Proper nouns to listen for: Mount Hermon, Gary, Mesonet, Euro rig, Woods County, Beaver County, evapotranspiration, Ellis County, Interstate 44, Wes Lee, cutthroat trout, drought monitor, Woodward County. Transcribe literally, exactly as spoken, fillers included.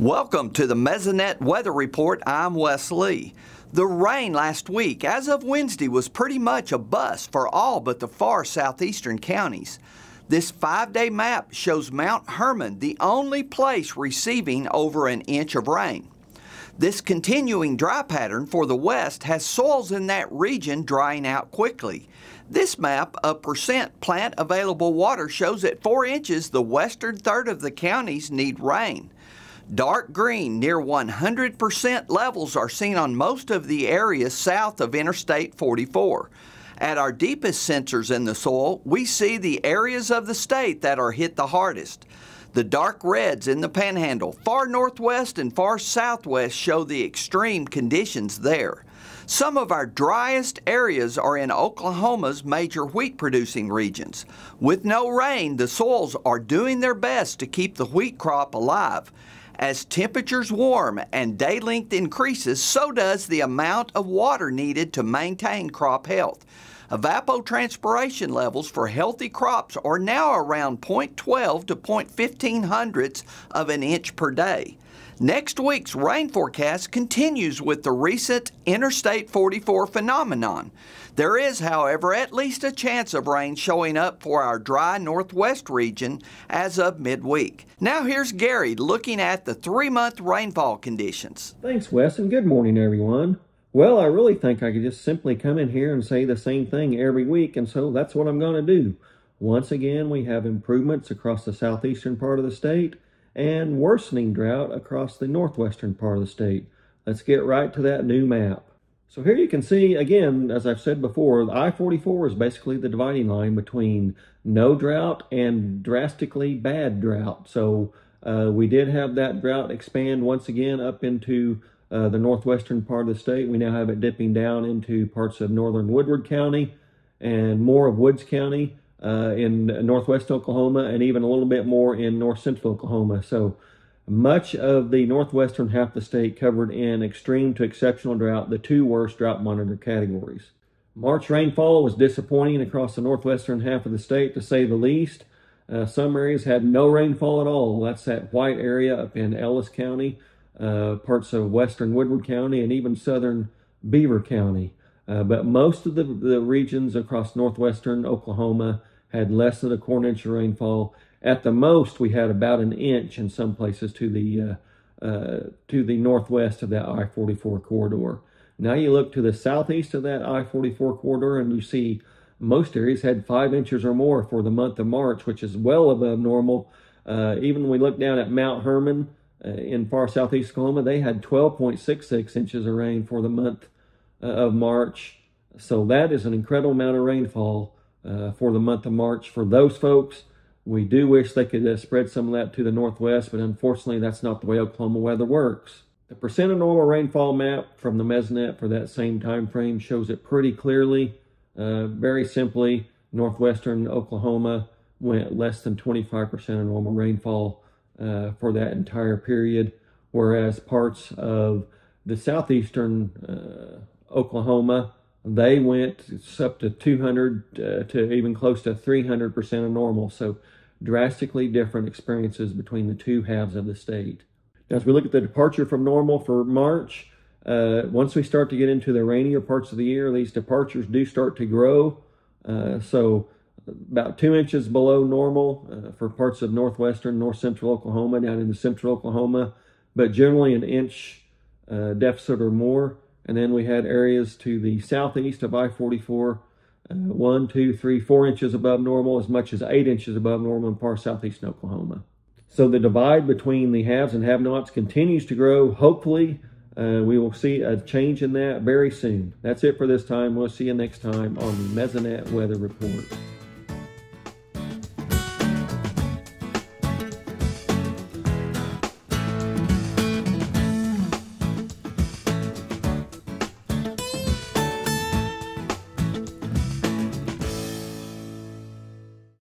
Welcome to the Mesonet Weather Report. I'm Wes Lee. The rain last week, as of Wednesday, was pretty much a bust for all but the far southeastern counties. This five-day map shows Mount Hermon the only place receiving over an inch of rain. This continuing dry pattern for the west has soils in that region drying out quickly. This map of percent plant available water shows at four inches the western third of the counties need rain. Dark green, near one hundred percent levels are seen on most of the areas south of Interstate forty-four. At our deepest sensors in the soil, we see the areas of the state that are hit the hardest. The dark reds in the panhandle, far northwest and far southwest, show the extreme conditions there. Some of our driest areas are in Oklahoma's major wheat-producing regions. With no rain, the soils are doing their best to keep the wheat crop alive. As temperatures warm and day length increases, so does the amount of water needed to maintain crop health. Evapotranspiration levels for healthy crops are now around point one two to point one five hundredths of an inch per day. Next week's rain forecast continues with the recent Interstate forty-four phenomenon. There is, however, at least a chance of rain showing up for our dry northwest region as of midweek. Now here's Gary looking at the three-month rainfall conditions. Thanks, Wes, and good morning, everyone. Well, I really think I could just simply come in here and say the same thing every week, and so that's what I'm going to do. Once again, we have improvements across the southeastern part of the state and worsening drought across the northwestern part of the state. Let's get right to that new map. So here you can see, again, as I've said before, I forty-four is basically the dividing line between no drought and drastically bad drought. So uh, we did have that drought expand once again up into uh, the northwestern part of the state. We now have it dipping down into parts of northern Woodward County and more of Woods County. Uh, in northwest Oklahoma, and even a little bit more in north central Oklahoma. So much of the northwestern half of the state covered in extreme to exceptional drought, the two worst drought monitor categories. March rainfall was disappointing across the northwestern half of the state, to say the least. Uh, some areas had no rainfall at all. That's that white area up in Ellis County, uh, parts of western Woodward County, and even southern Beaver County. Uh, but most of the, the regions across northwestern Oklahoma had less than a quarter inch of rainfall. At the most, we had about an inch in some places to the uh, uh, to the northwest of that I forty-four corridor. Now you look to the southeast of that I forty-four corridor, and you see most areas had five inches or more for the month of March, which is well above normal. Uh, even when we look down at Mount Hermon uh, in far southeast Oklahoma, they had twelve point six six inches of rain for the month of March. So that is an incredible amount of rainfall uh, for the month of March for those folks. We do wish they could uh, spread some of that to the northwest, but unfortunately that's not the way Oklahoma weather works. The percent of normal rainfall map from the Mesonet for that same time frame shows it pretty clearly. Uh, very simply, northwestern Oklahoma went less than twenty-five percent of normal rainfall uh, for that entire period, whereas parts of the southeastern uh, Oklahoma, they went up to two hundred uh, to even close to three hundred percent of normal. So drastically different experiences between the two halves of the state. Now, as we look at the departure from normal for March, uh, once we start to get into the rainier parts of the year, these departures do start to grow. Uh, so about two inches below normal uh, for parts of northwestern, north central Oklahoma, down into central Oklahoma, but generally an inch uh, deficit or more. And then we had areas to the southeast of I forty-four, uh, one, two, three, four inches above normal, as much as eight inches above normal in far southeastern Oklahoma. So the divide between the haves and have-nots continues to grow. Hopefully, uh, we will see a change in that very soon. That's it for this time. We'll see you next time on the Mesonet Weather Report.